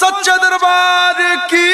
सच्चे दरबार की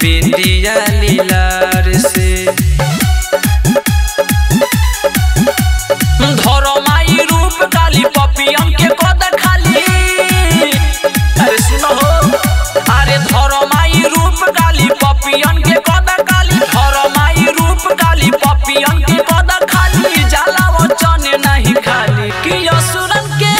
बिंदिया लीलार से धरो माई रूप काली पपियम के गोद खाली। अरे सुनो हो, अरे धरो माई रूप काली पपियम के गोद खाली, धरो माई रूप काली पपियम के गोद खाली, जाला वो चन नहीं खाली कि असुरन के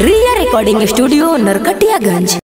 रिया रिकॉर्डिंग स्टूडियो नरकटियागंज।